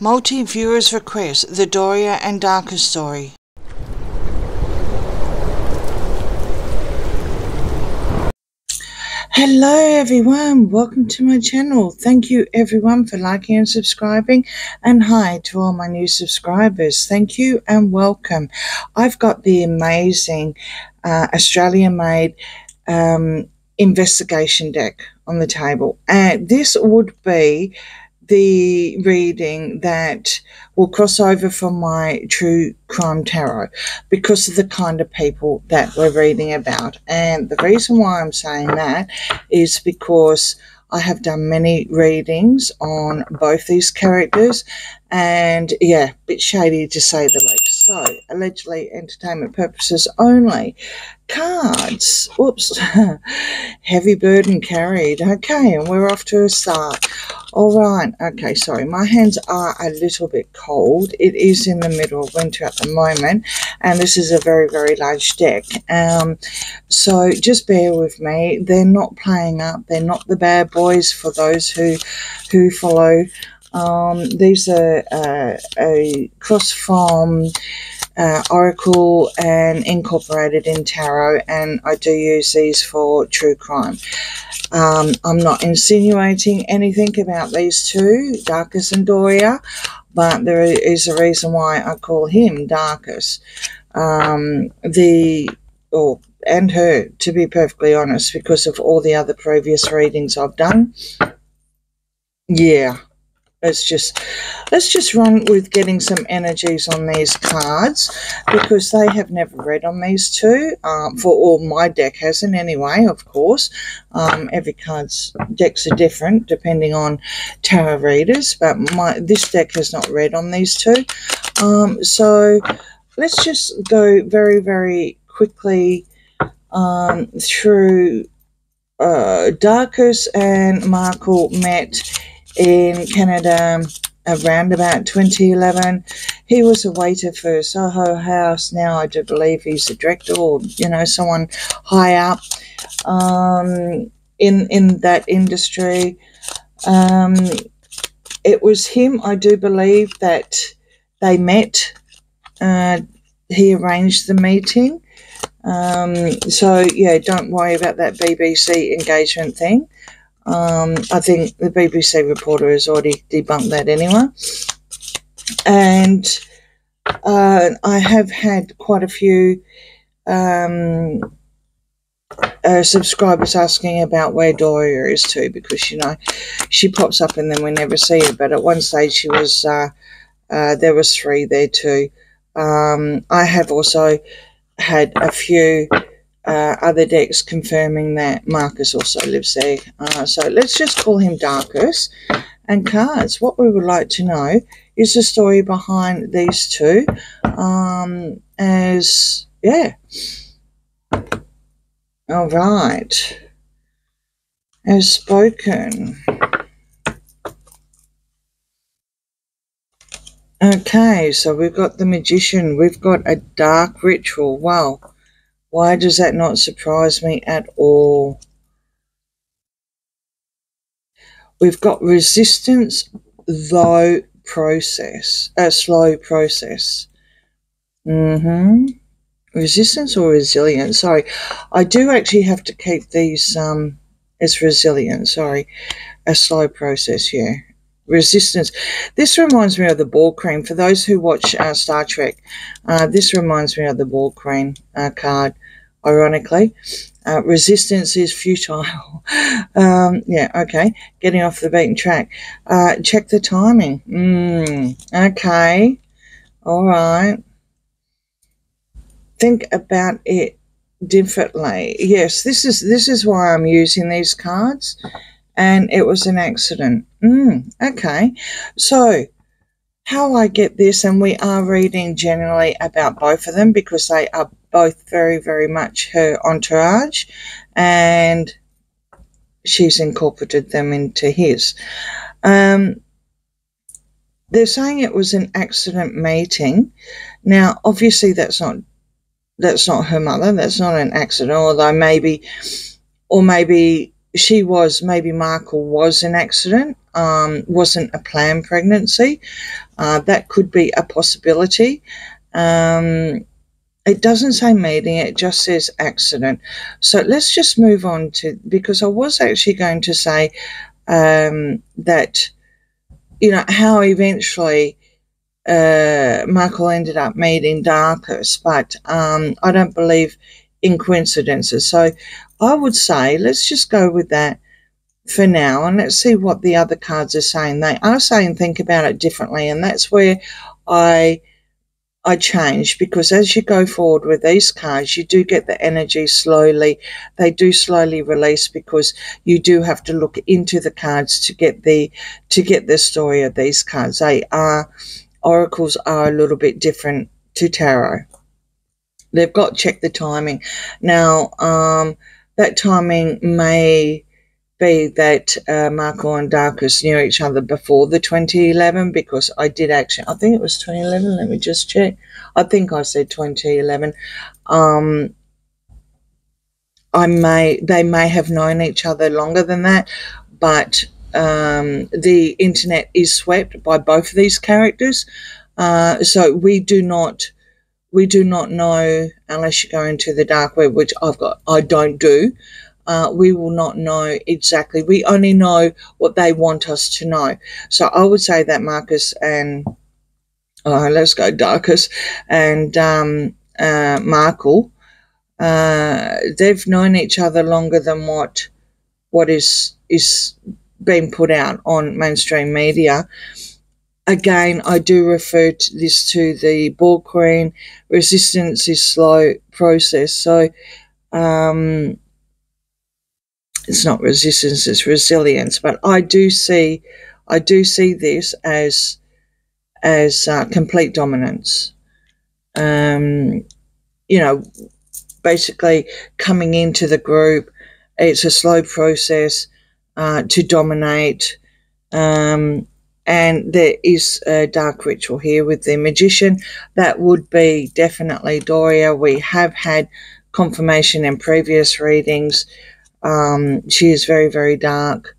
Multi-viewers request the Doria and Darker story. Hello everyone, welcome to my channel. Thank you everyone for liking and subscribing, and hi to all my new subscribers. Thank you and welcome. I've got the amazing Australian made investigation deck on the table, and this would be the reading that will cross over from my true crime tarot because of the kind of people that we're reading about. And the reason why I'm saying that is because I have done many readings on both these characters, and yeah, a bit shady to say the least. So, allegedly entertainment purposes only. Cards. Whoops. Heavy burden carried. Okay, and we're off to a start. All right. Okay, sorry. My hands are a little bit cold. It is in the middle of winter at the moment, and this is a very, very large deck. So just bear with me. They're not playing up. They're not the bad boys for those who follow. These are a cross from Oracle and incorporated in tarot, and I do use these for true crime. I'm not insinuating anything about these two, Darkus and Doria, but there is a reason why I call him Darkus. And her, to be perfectly honest, because of all the other previous readings I've done. Yeah. Let's just run with getting some energies on these cards, because they have never read on these two. For all my deck hasn't anyway, of course. Every card's decks are different depending on tarot readers, but this deck has not read on these two. So let's just go very, very quickly through. Darkus and Markle met in Canada around about 2011. He was a waiter for Soho House. Now I do believe he's a director or, you know, someone high up in that industry. It was him, I do believe, that they met. He arranged the meeting. So yeah, don't worry about that BBC engagement thing. I think the BBC reporter has already debunked that anyway. And I have had quite a few subscribers asking about where Doria is too, because, you know, she pops up and then we never see her. But at one stage she was, there was three there too. I have also had a few other decks confirming that Markus also lives there. So let's just call him Darkus. And cards, what we would like to know is the story behind these two. All right. As spoken. Okay, so we've got the magician. We've got a dark ritual. Wow. Why does that not surprise me at all? We've got resistance, though process, a slow process. Resistance or resilience? Sorry, I do actually have to keep these as resilient. Sorry, a slow process. Yeah, resistance. This reminds me of the Borg cream. For those who watch Star Trek, this reminds me of the Borg cream card, ironically. Resistance is futile. Yeah, okay. Getting off the beaten track. Check the timing. Okay. All right. Think about it differently. Yes, this is why I'm using these cards. And it was an accident. Okay, so how I get this, and we are reading generally about both of them because they are both very, very much her entourage, and she's incorporated them into his. They're saying it was an accident meeting. Now, obviously, that's not her mother. That's not an accident. Although maybe, or maybe. She was, maybe Markle was an accident, wasn't a planned pregnancy. That could be a possibility. It doesn't say meeting, it just says accident. So let's just move on to, because I was actually going to say that, you know, how eventually Markle ended up meeting Darkus, but I don't believe in coincidences. So I would say let's just go with that for now, and let's see what the other cards are saying. They are saying think about it differently, and that's where I change, because as you go forward with these cards, you do get the energy slowly. They do slowly release, because you do have to look into the cards to get the story of these cards. They are, oracles are a little bit different to tarot. They've got to check the timing. Now, that timing may be that Markle and Darkus knew each other before the 2011, because I did actually, I think it was 2011, let me just check. I think I said 2011. They may have known each other longer than that, but the internet is swept by both of these characters. So we do not know, unless you go into the dark web, which I don't do. We will not know exactly. We only know what they want us to know. So I would say that Markus and, let's go Darkus and Markle, they've known each other longer than what is being put out on mainstream media. Again, I do refer to this to the Borg Queen. Resistance is slow process. So, it's not resistance, it's resilience. But I do see this as complete dominance. You know, basically coming into the group, it's a slow process to dominate. And there is a dark ritual here with the magician. That would be definitely Doria. We have had confirmation in previous readings. She is very, very dark.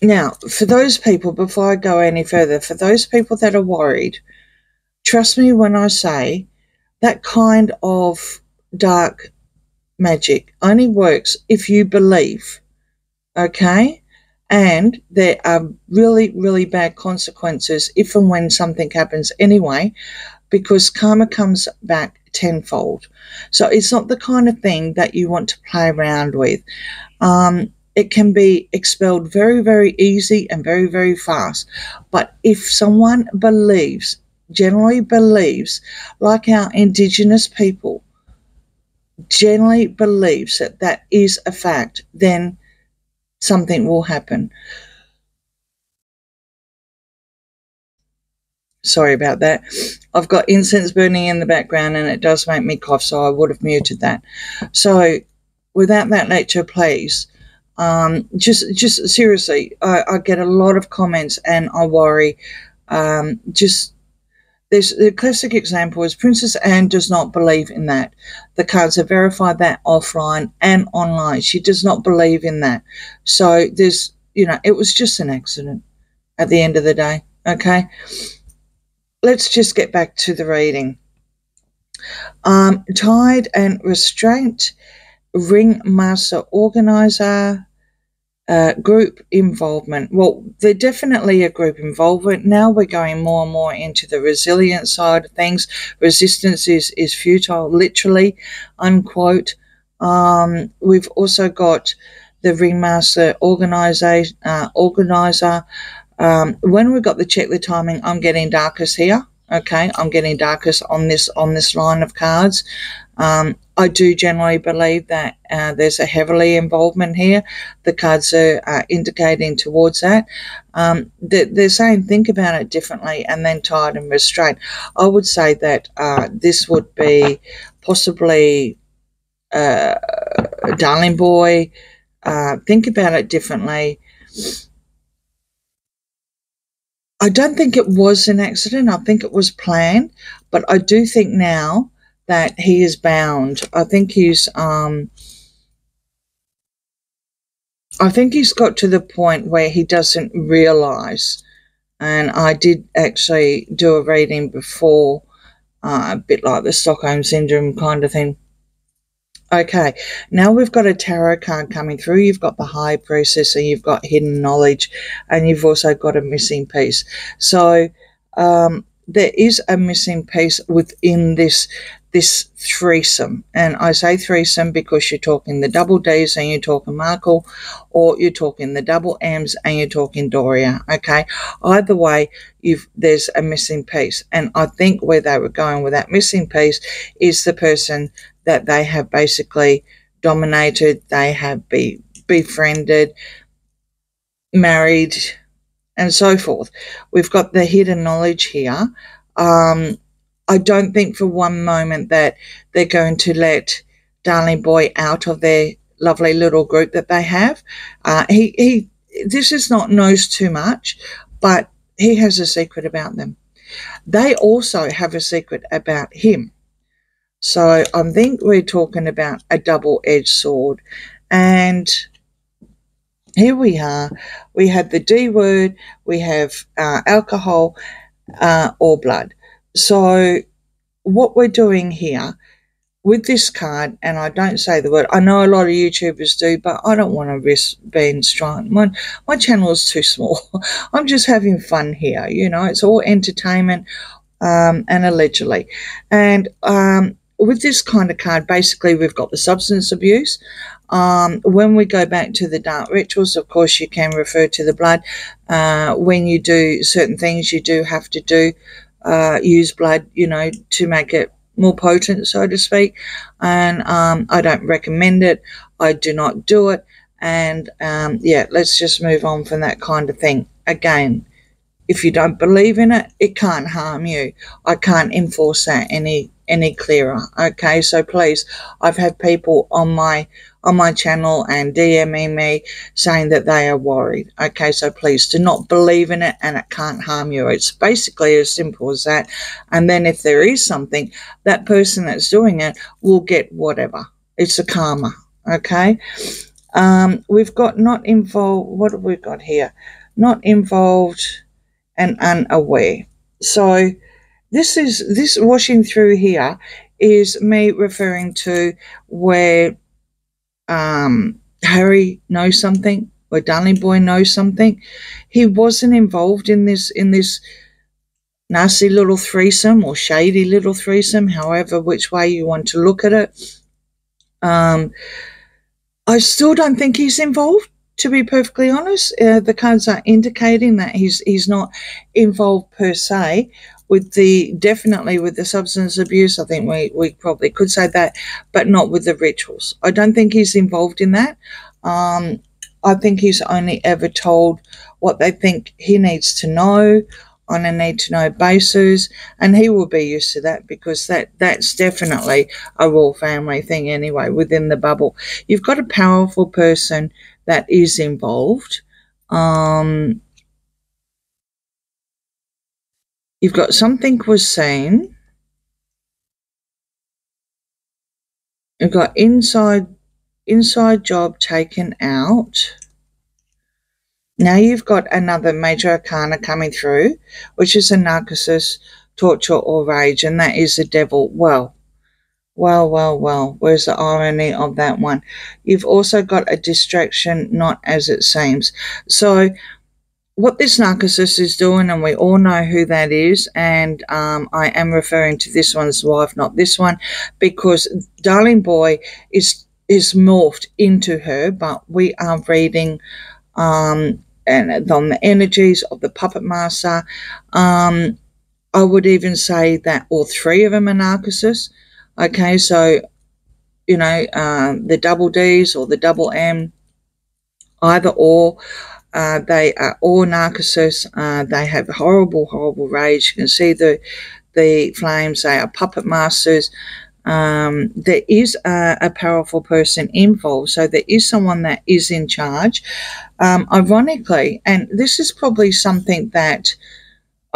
Now, for those people, before I go any further, for those people that are worried, trust me when I say that kind of dark magic only works if you believe, okay? And there are really, really bad consequences if and when something happens anyway, because karma comes back tenfold. So it's not the kind of thing that you want to play around with. It can be expelled very, very easy and very, very fast. But if someone believes, generally believes, like our Indigenous people, generally believes that that is a fact, then something will happen. Sorry about that. I've got incense burning in the background and it does make me cough, so I would have muted that. So without that lecture, please, just seriously, I get a lot of comments and I worry. The classic example is Princess Anne does not believe in that. The cards have verified that offline and online. She does not believe in that. So there's, you know, it was just an accident at the end of the day, okay? Let's just get back to the reading. Tide and restraint, ringmaster organizer, group involvement. Well, they're definitely a group involvement. Now we're going more and more into the resilient side of things. Resistance is futile, literally, unquote. We've also got the ringmaster organizer. When we got the check the timing, I'm getting Darkus here. Okay, I'm getting Darkus on this line of cards. I do generally believe that there's a heavily involvement here. The cards are indicating towards that. They're saying think about it differently, and then tired and restrained. I would say that this would be possibly Darling Boy. Think about it differently. I don't think it was an accident. I think it was planned, but I do think now that he is bound. I think he's I think he's got to the point where he doesn't realize, and I did actually do a reading before, a bit like the Stockholm Syndrome kind of thing. Okay, now we've got a tarot card coming through. You've got the High Priestess, and you've got hidden knowledge, and you've also got a missing piece. So there is a missing piece within this threesome, and I say threesome because you're talking the double D's and you're talking Markle, or you're talking the double M's and you're talking Doria. Okay, either way, there's a missing piece, and I think where they were going with that missing piece is the person that they have basically dominated, they have befriended, married, and so forth. We've got the hidden knowledge here. I don't think for one moment that they're going to let Darling Boy out of their lovely little group that they have. This is not knows too much, but he has a secret about them. They also have a secret about him. So I think we're talking about a double-edged sword. And here we are. We have the D word. We have alcohol or blood. So what we're doing here with this card, and I don't say the word. I know a lot of YouTubers do, but I don't want to risk being strong. My channel is too small. I'm just having fun here. You know, it's all entertainment and allegedly. And with this kind of card, basically we've got the substance abuse. When we go back to the dark rituals, of course you can refer to the blood. When you do certain things, you do have to use blood, you know, to make it more potent, so to speak. And I don't recommend it. I do not do it. And yeah, let's just move on from that kind of thing. Again, if you don't believe in it, it can't harm you. I can't enforce that any clearer. Okay, so please, I've had people on my channel and DMing me saying that they are worried. Okay, so please do not believe in it, and it can't harm you. It's basically as simple as that. And then if there is something, that person that's doing it will get whatever. It's a karma. Okay, we've got not involved. What have we got here? Not involved and unaware. So this washing through here is me referring to where Harry knows something, where Darling Boy knows something. He wasn't involved in this nasty little threesome or shady little threesome, however which way you want to look at it. I still don't think he's involved, to be perfectly honest. The cards are indicating that he's not involved per se. Definitely with the substance abuse, I think we probably could say that, but not with the rituals. I don't think he's involved in that. I think he's only ever told what they think he needs to know on a need-to-know basis, and he will be used to that because that's definitely a royal family thing anyway within the bubble. You've got a powerful person that is involved. You've got something was seen. You've got inside job taken out. Now you've got another major arcana coming through, which is a narcissist, torture or rage, and that is the devil. Well, where's the irony of that one? You've also got a distraction, not as it seems. So what this narcissist is doing, and we all know who that is, and I am referring to this one's wife, not this one, because Darling Boy is morphed into her, but we are reading and on the energies of the puppet master. I would even say that all three of them are narcissists. Okay, so, you know, the double D's or the double M, either or. They are all narcissists. They have horrible, horrible rage. You can see the flames. They are puppet masters. There is a powerful person involved. So there is someone that is in charge. Ironically, and this is probably something that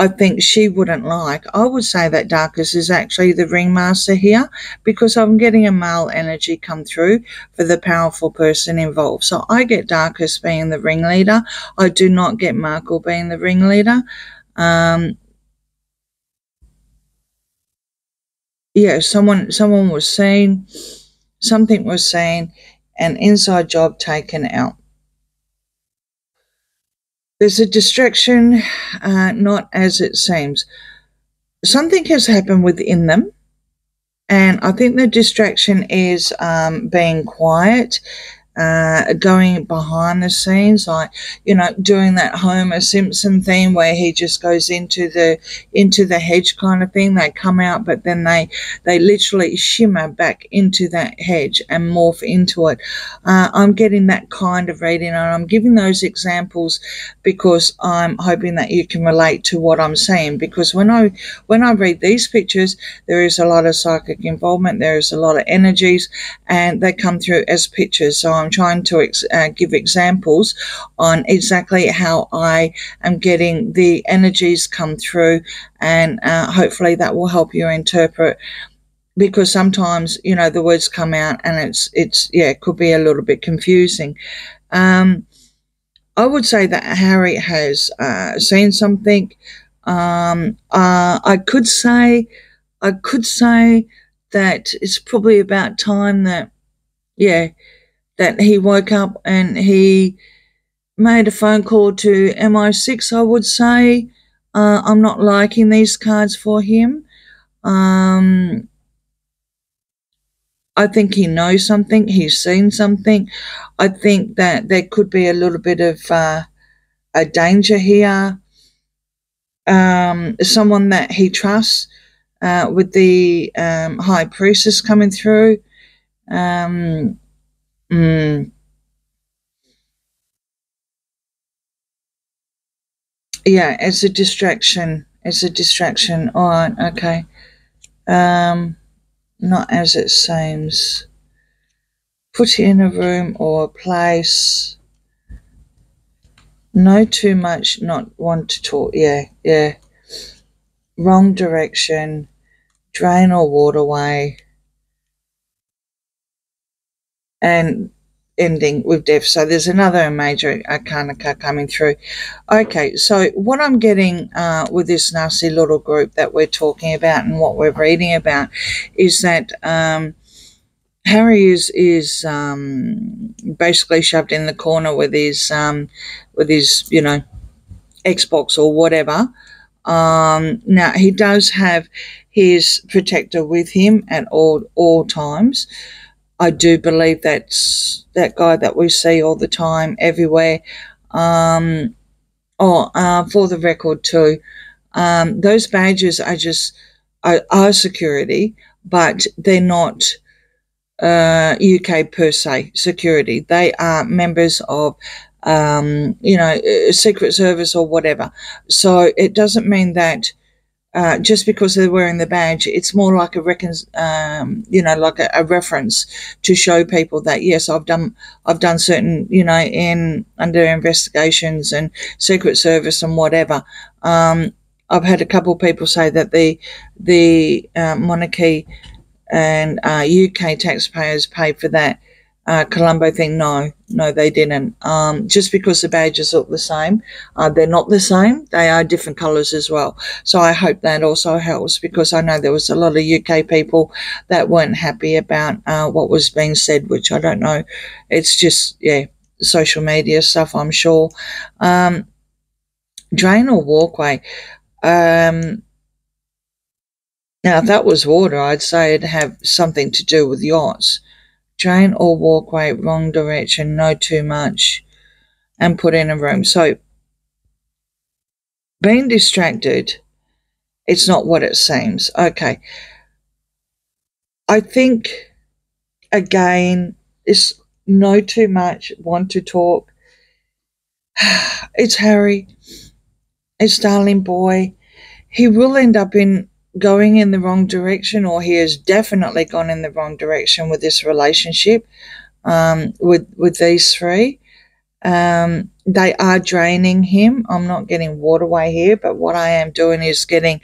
I think she wouldn't like. I would say that Darkus is actually the ringmaster here, because I'm getting a male energy come through for the powerful person involved. So I get Darkus being the ringleader. I do not get Markle being the ringleader. Yeah, someone was seen, something was seen, an inside job taken out. There's a distraction, not as it seems. Something has happened within them, and I think the distraction is being quiet, going behind the scenes, like, you know, doing that Homer Simpson thing where he just goes into the hedge kind of thing. They come out, but then they literally shimmer back into that hedge and morph into it. I'm getting that kind of reading, and I'm giving those examples because I'm hoping that you can relate to what I'm saying, because when I read these pictures, there is a lot of psychic involvement, there is a lot of energies, and they come through as pictures. So I'm trying to give examples on exactly how I am getting the energies come through, and hopefully that will help you interpret, because sometimes, you know, the words come out and it's yeah, it could be a little bit confusing. I would say that Harry has seen something. I could say that it's probably about time that, yeah, that he woke up and he made a phone call to MI6, I would say. I'm not liking these cards for him. I think he knows something. He's seen something. I think that there could be a little bit of a danger here. Someone that he trusts, with the High Priestess coming through. Yeah, it's a distraction. It's a distraction. All right, okay. Not as it seems. Put it in a room or a place. Know too much, not want to talk. Yeah, yeah. Wrong direction. Drain or waterway. And ending with death. So there's another major arcana card coming through. Okay, so what I'm getting with this nasty little group that we're talking about and what we're reading about is that Harry is basically shoved in the corner with his you know, Xbox or whatever. Now he does have his protector with him at all times. I do believe that's that guy that we see all the time, everywhere. For the record too, those badges are just are security, but they're not UK per se security. They are members of you know, Secret Service or whatever. So it doesn't mean that. Just because they're wearing the badge, it's more like you know, like a reference to show people that, yes, I've done certain, you know, in under investigations and Secret Service and whatever. I've had a couple of people say that the monarchy and UK taxpayers paid for that Colombo thing. No, they didn't. Just because the badges look the same, they're not the same. They are different colours as well. So I hope that also helps, because I know there was a lot of UK people that weren't happy about what was being said, which I don't know. It's just, yeah, social media stuff, I'm sure. Drain or walkway. Now, if that was water, I'd say it'd have something to do with yachts. Drain or walkway, wrong direction, know too much, and put in a room. So being distracted, it's not what it seems. Okay. I think, again, this know too much, want to talk. It's Harry. It's darling boy. He will end up going in the wrong direction, or he has definitely gone in the wrong direction with this relationship, with these three. They are draining him. I'm not getting waterway here, but what I am doing is getting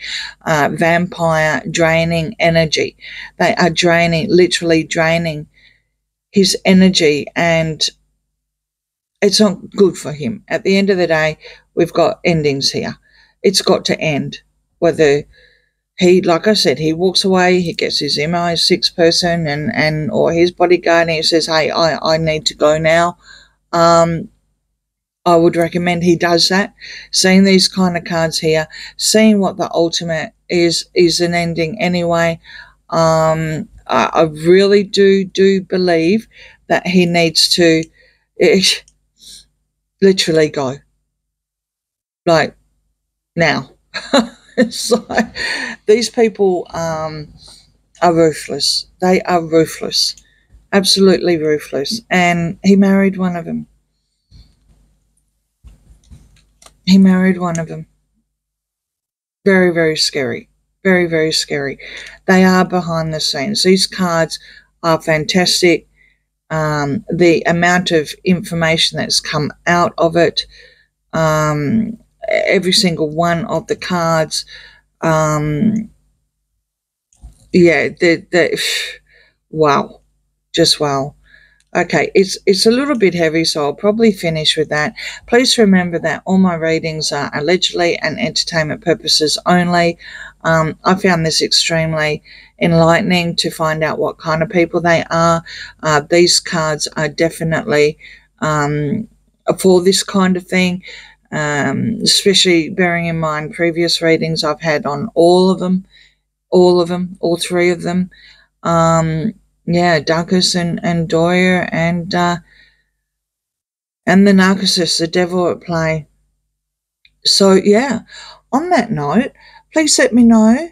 vampire draining energy. They are draining, literally draining his energy, and it's not good for him. At the end of the day, we've got endings here. It's got to end. Whether he, like I said, he walks away, he gets his MI6 person and or his bodyguard, and he says, hey, I need to go now. I would recommend he does that. Seeing these kind of cards here, seeing what the ultimate is an ending anyway. I really do believe that he needs to literally go. Like, now. It's like, these people are ruthless. They are ruthless. Absolutely ruthless. And he married one of them. He married one of them. Very, very scary. Very, very scary. They are behind the scenes. These cards are fantastic. The amount of information that's come out of it, every single one of the cards, yeah, the wow, just wow. Okay, it's a little bit heavy, so I'll probably finish with that. Please remember that all my readings are allegedly and entertainment purposes only. I found this extremely enlightening to find out what kind of people they are. These cards are definitely for this kind of thing, especially bearing in mind previous readings I've had on all three of them. Yeah, Douglas and Doria and the narcissist, the devil at play. So, yeah, on that note, please let me know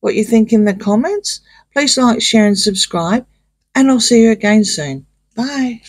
what you think in the comments. Please like, share and subscribe, and I'll see you again soon. Bye.